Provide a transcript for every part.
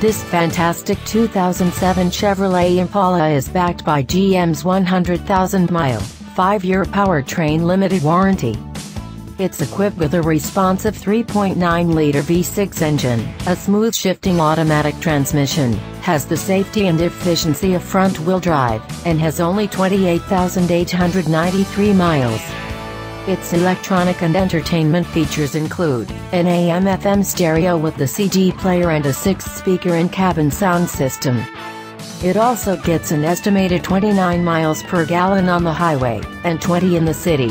This fantastic 2007 Chevrolet Impala is backed by GM's 100,000-mile, 5-year powertrain limited warranty. It's equipped with a responsive 3.9-liter V6 engine, a smooth shifting automatic transmission, has the safety and efficiency of front-wheel drive, and has only 28,893 miles. Its electronic and entertainment features include an AM/FM stereo with the CD player and a 6-speaker in-cabin sound system. It also gets an estimated 29 miles per gallon on the highway, and 20 in the city.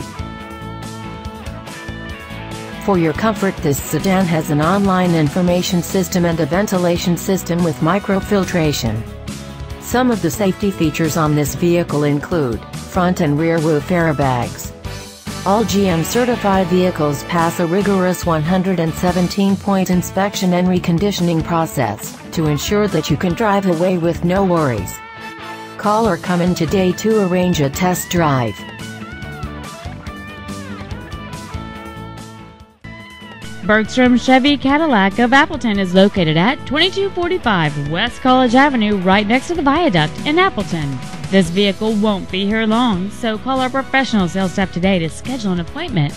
For your comfort, this sedan has an online information system and a ventilation system with microfiltration. Some of the safety features on this vehicle include front and rear roof airbags. All GM-certified vehicles pass a rigorous 117-point inspection and reconditioning process, to ensure that you can drive away with no worries. Call or come in today to arrange a test drive. Bergstrom Chevy Cadillac of Appleton is located at 2245 West College Avenue, right next to the Viaduct in Appleton. This vehicle won't be here long, so call our professional sales staff today to schedule an appointment.